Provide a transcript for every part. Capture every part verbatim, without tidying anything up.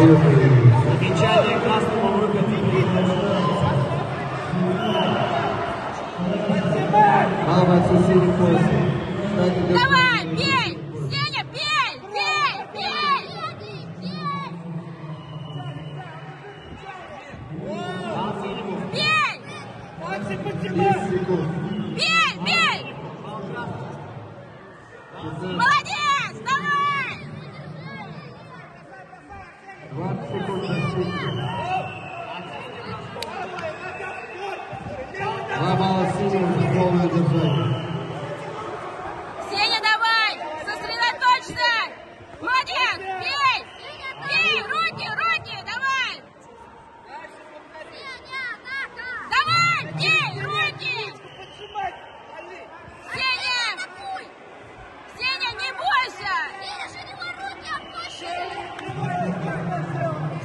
Давай, бей! Сеня, бей! Бей! Бей! Бей! Бей! Бей! Молодец! Давай! двадцать секунд. Ломала Сеня в полное держание. Сеня, давай! Сосредоточься! Молодец! Бей! Бей! Руки, руки! Давай! Давай! Бей! Руки! Сеня! Сеня, не бойся!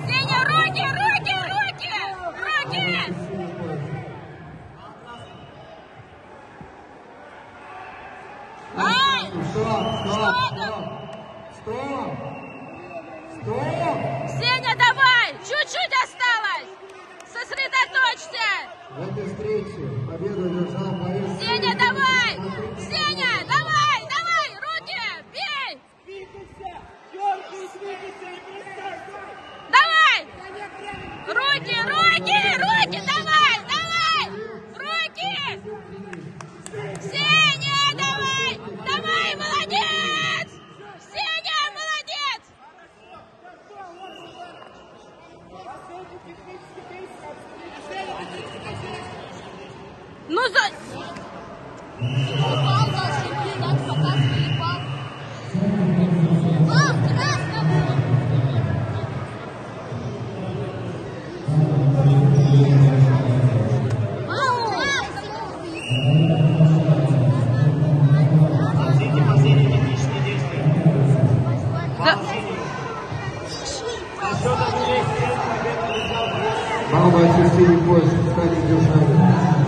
Сеня, руки, руки, руки! Руки! Сеня, давай! Чуть-чуть осталось! Сосредоточься! В этой встрече победу держал Борис. Сеня, давай! Сеня, давай! Давай! Руки! Бей! Двигайся! Дергай, двигайся и приставься! Давай! Руки, руки, руки! Давай! Давай! Руки! Сеня, давай! Давай, молодец! Сеня, молодец! Ну за... Мама, очистили пояс, встали держали.